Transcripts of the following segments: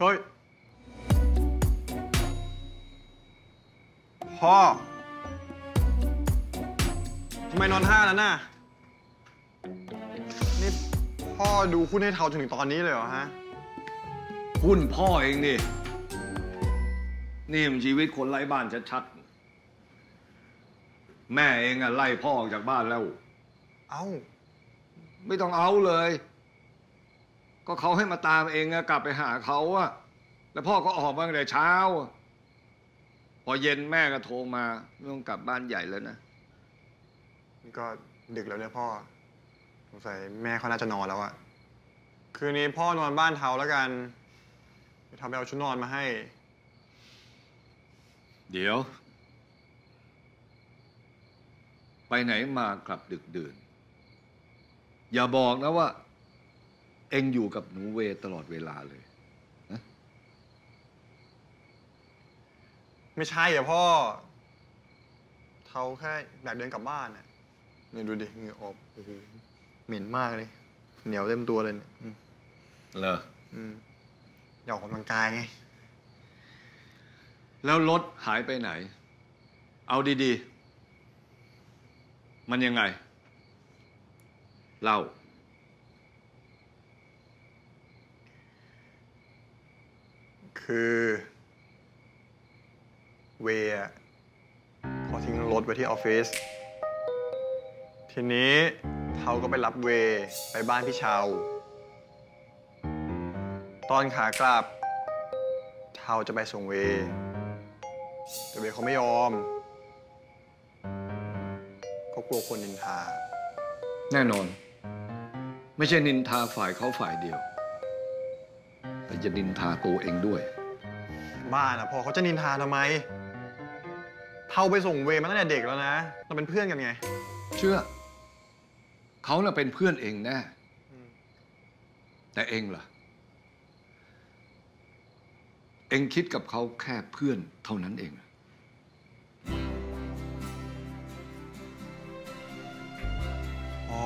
thôi. Ho. ทำไมนอนท่านั้นน่ะนี่พ่อดูหุ้นให้เทาจนถึงตอนนี้เลยเหรอฮะหุ้นพ่อเองดินี่มันชีวิตคนไร้บ้านชัดๆแม่เองอะไล่พ่อออกจากบ้านแล้วเอาไม่ต้องเอาเลยก็เขาให้มาตามเองอะกลับไปหาเขาอะแล้วพ่อก็ออกมาตั้งแต่เช้าพอเย็นแม่ก็โทรมาไม่ต้องกลับบ้านใหญ่แล้วนะก็ดึกแล้วเนี่ยพ่อสงสัยแม่เขาน่าจะนอนแล้วอะคืนนี้พ่อนอนบ้านเทาแล้วกันเดี๋ยวเทาไปเอาชุดนอนมาให้เดี๋ยวไปไหนมากลับดึกดื่นอย่าบอกนะว่าเอ็งอยู่กับหนูเวตลอดเวลาเลยนะไม่ใช่เหรอพ่อเทาแค่อยากเดินกลับบ้านน่ะนี่ดูดิเหงื่อออกเหม็นมากเลยเหนียวเต็มตัวเลยเนี่ยเหรออยากออกกำลังกายไงแล้วรถหายไปไหนเอาดีๆมันยังไงเล่าคือเวขอทิ้งรถไว้ที่ออฟฟิศทีนี้เขาก็ไปรับเวไปบ้านพี่เชาตอนขากลับเขาจะไปส่งเวแต่เวเขาไม่ยอมเขากลัวคนนินทาแน่นอนไม่ใช่นินทาฝ่ายเขาฝ่ายเดียวแต่จะนินทาตัวเองด้วยบ้านะพ่อเขาจะนินทาทำไมเทาไปส่งเวมาตั้งแต่เด็กแล้วนะเราเป็นเพื่อนกันไงเชื่อเขาน่ะเป็นเพื่อนเองแน่แต่เองล่ะเองคิดกับเขาแค่เพื่อนเท่านั้นเองอ๋อ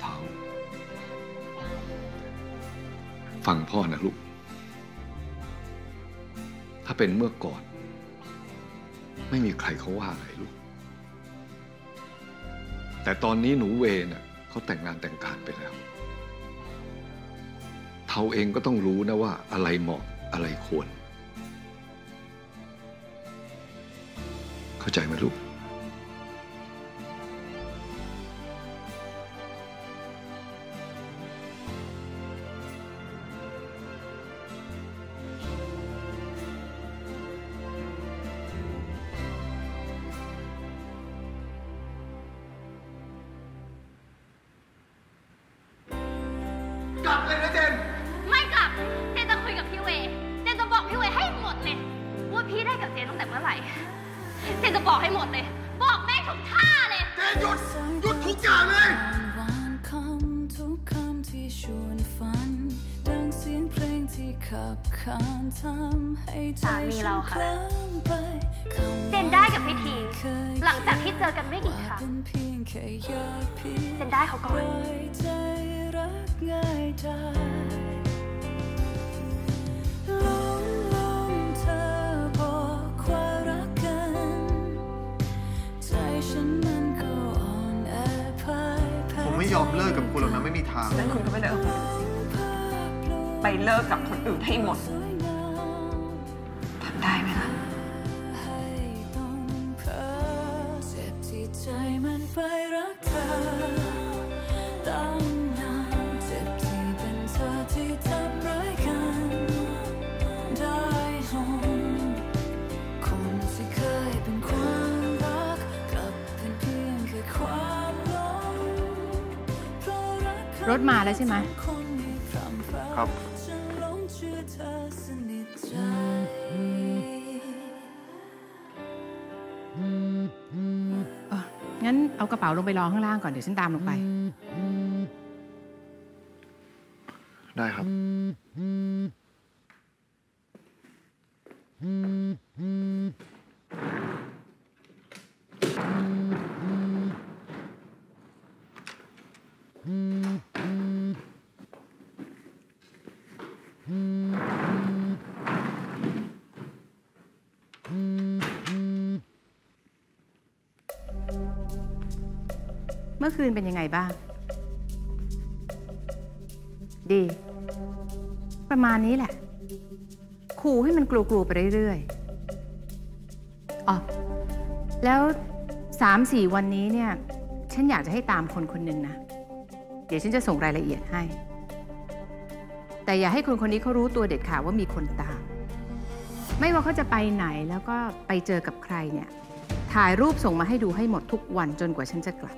เทาฟังพ่อนะลูกถ้าเป็นเมื่อก่อนไม่มีใครเขาว่าอะไรลูกแต่ตอนนี้หนูเวน่ะเขาแต่งงานแต่งการไปแล้วเทาเองก็ต้องรู้นะว่าอะไรเหมาะอะไรควรเข้าใจไหมลูกเซ็นได้เขาก่อนผมไม่ยอมเลิกกับคุณหรอกนะไม่มีทางแล้วคุณก็ไม่ได้ไปเลิกกับคนอื่นให้หมดทำได้ไหมล่ะรถมาแล้วใช่ไหมครับงั้นเอากระเป๋าลงไปรอข้างล่างก่อนเดี๋ยวฉันตามลงไปได้ครับ มื่อคืนเป็นยังไงบ้างดีประมาณนี้แหละขู่ให้มันกลัวๆไปเรื่อยๆอ๋อแล้ว 3-4 วันนี้เนี่ยฉันอยากจะให้ตามคนคนหนึ่งนะเดี๋ยวฉันจะส่งรายละเอียดให้แต่อย่าให้คนคนนี้เขารู้ตัวเด็ดขาดว่ามีคนตามไม่ว่าเขาจะไปไหนแล้วก็ไปเจอกับใครเนี่ยถ่ายรูปส่งมาให้ดูให้หมดทุกวันจนกว่าฉันจะกลับ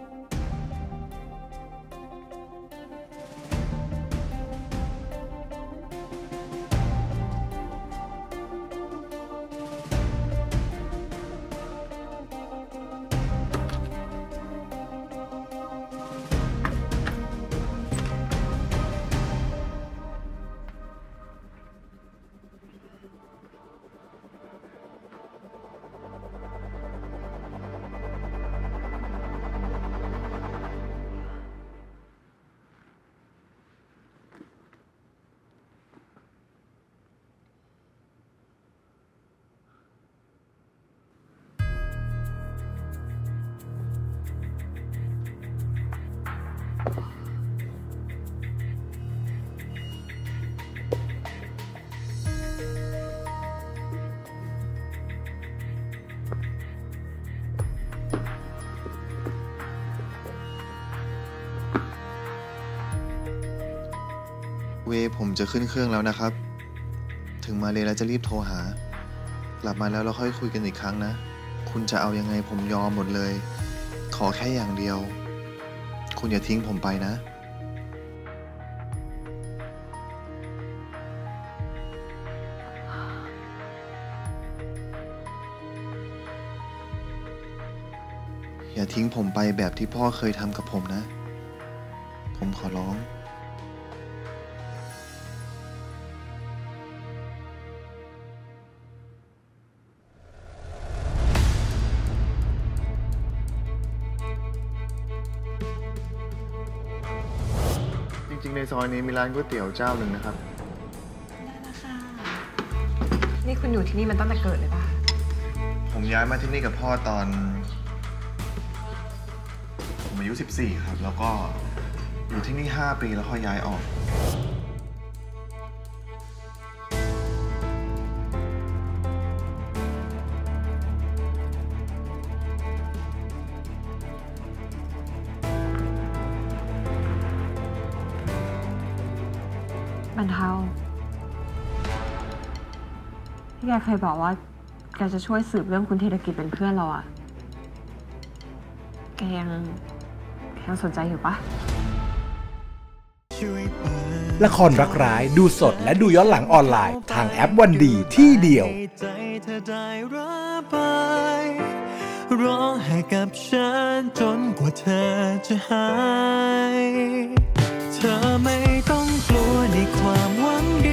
เวผมจะขึ้นเครื่องแล้วนะครับถึงมาเลแล้วจะรีบโทรหากลับมาแล้วเราค่อยคุยกันอีกครั้งนะคุณจะเอายังไงผมยอมหมดเลยขอแค่อย่างเดียวคุณอย่าทิ้งผมไปนะอย่าทิ้งผมไปแบบที่พ่อเคยทำกับผมนะผมขอร้องในซอยนี้มีร้านก๋วยเตี๋ยวเจ้าหนึ่งนะครับนี่คุณอยู่ที่นี่มันตั้งแต่เกิดเลยป่ะผมย้ายมาที่นี่กับพ่อตอนผมอายุ14ครับแล้วก็อยู่ที่นี่5ปีแล้วค่อยย้ายออกมันเท่าที่แกเคยบอกว่าแกจะช่วยสืบเรื่องคุณธีรกิจเป็นเพื่อนเราอะแกยังสนใจอยู่ปะละครรักร้ายดูสดและดูย้อนหลังออนไลน์ทางแอปวันดีที่เดียวร้องให้กับฉันจนกว่าเธอจะหายเธอไม่ต้องกลัวในความหวัง